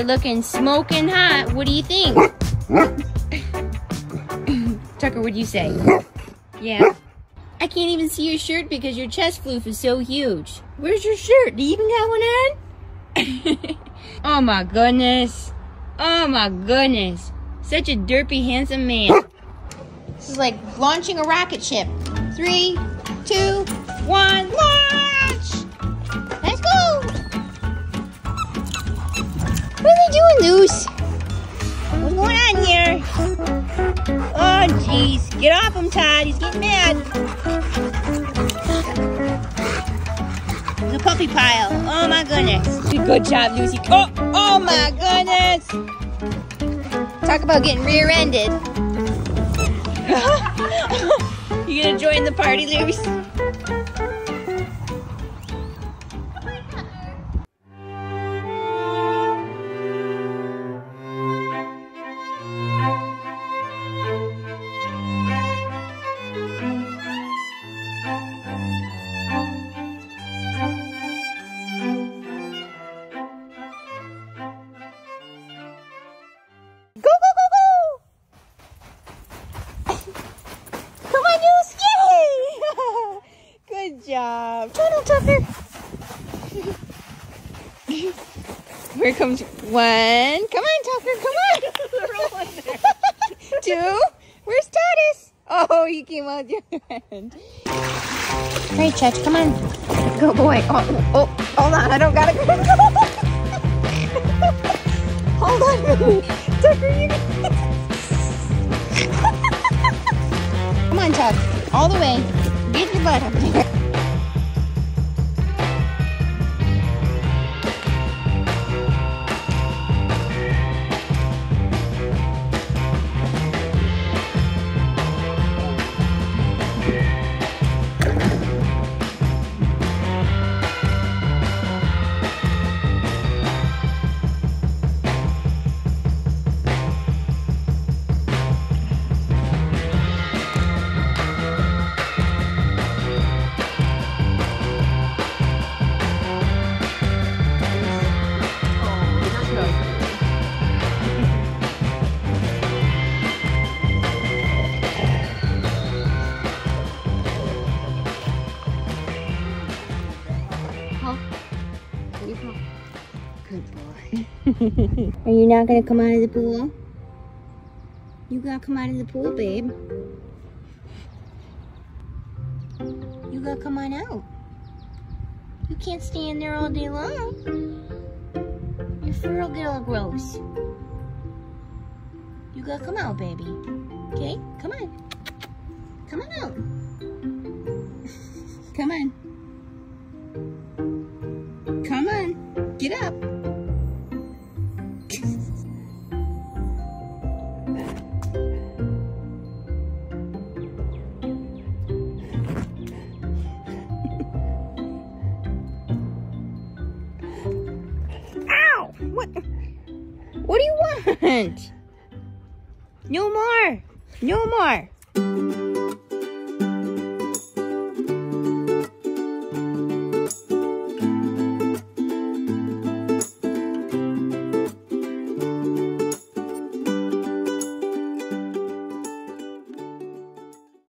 are looking smoking hot. What do you think? Tucker, what do you say? Yeah. I can't even see your shirt because your chest floof is so huge. Where's your shirt? Do you even got one on? Oh my goodness. Oh my goodness. Such a derpy, handsome man. This is like launching a rocket ship. 3, 2, 1, launch! Let's go! What are they doing, Luce? What's going on here? Oh, jeez. Get off him, Todd. He's getting mad. The puppy pile. Oh, my goodness. Good job, Lucy. Oh, oh my goodness. Talk about getting rear-ended. You gonna join the party, Lucy? Job. Tunnel, Tucker. Here comes 1. Come on, Tucker. Come on. They're all in there. 2. Where's Toddus? Oh, he came out the other end. All right, Chach. Come on. Good boy. Oh, oh, hold on. I don't gotta go. Hold on, Tucker. Come on, Tuck. All the way. Get your butt up there. Good boy. Are you not gonna come out of the pool? You gotta come out of the pool, babe. You gotta come on out. You can't stay in there all day long. Your fur will get all gross. You gotta come out, baby. Okay? Come on. Come on out. Come on. Come on. Get up. What do you want? No more. No more.